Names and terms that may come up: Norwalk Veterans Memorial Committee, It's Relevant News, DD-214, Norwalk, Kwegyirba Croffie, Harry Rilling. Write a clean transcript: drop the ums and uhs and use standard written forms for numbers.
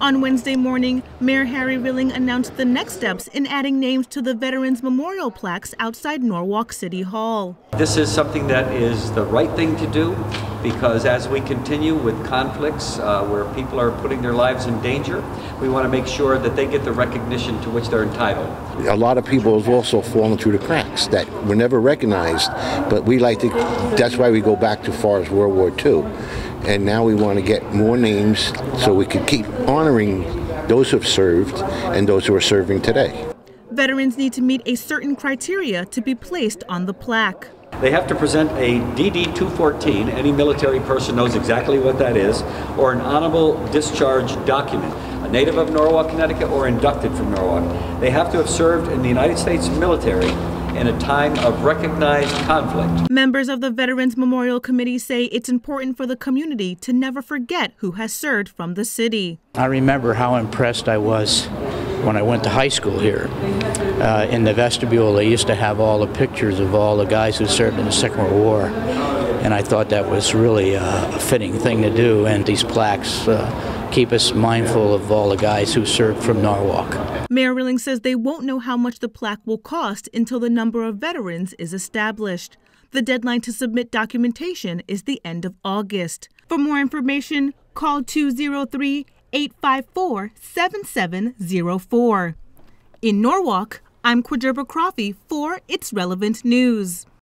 On Wednesday morning, Mayor Harry Rilling announced the next steps in adding names to the Veterans Memorial plaques outside Norwalk City Hall. This is something that is the right thing to do because as we continue with conflicts where people are putting their lives in danger, we want to make sure that they get the recognition to which they're entitled. A lot of people have also fallen through the cracks that were never recognized, but we like to, that's why we go back to far as World War II. And now we want to get more names so we can keep honoring those who have served and those who are serving today. Veterans need to meet a certain criteria to be placed on the plaque. They have to present a DD-214, any military person knows exactly what that is, or an honorable discharge document, a native of Norwalk, Connecticut, or inducted from Norwalk. They have to have served in the United States military in a time of recognized conflict. Members of the Veterans Memorial Committee say it's important for the community to never forget who has served from the city. I remember how impressed I was when I went to high school here. In the vestibule, they used to have all the pictures of all the guys who served in the Second World War. And I thought that was really a fitting thing to do. And these plaques keep us mindful of all the guys who served from Norwalk. Mayor Rilling says they won't know how much the plaque will cost until the number of veterans is established. The deadline to submit documentation is the end of August. For more information, call 203-854-7704. In Norwalk, I'm Kwegyirba Croffie for It's Relevant News.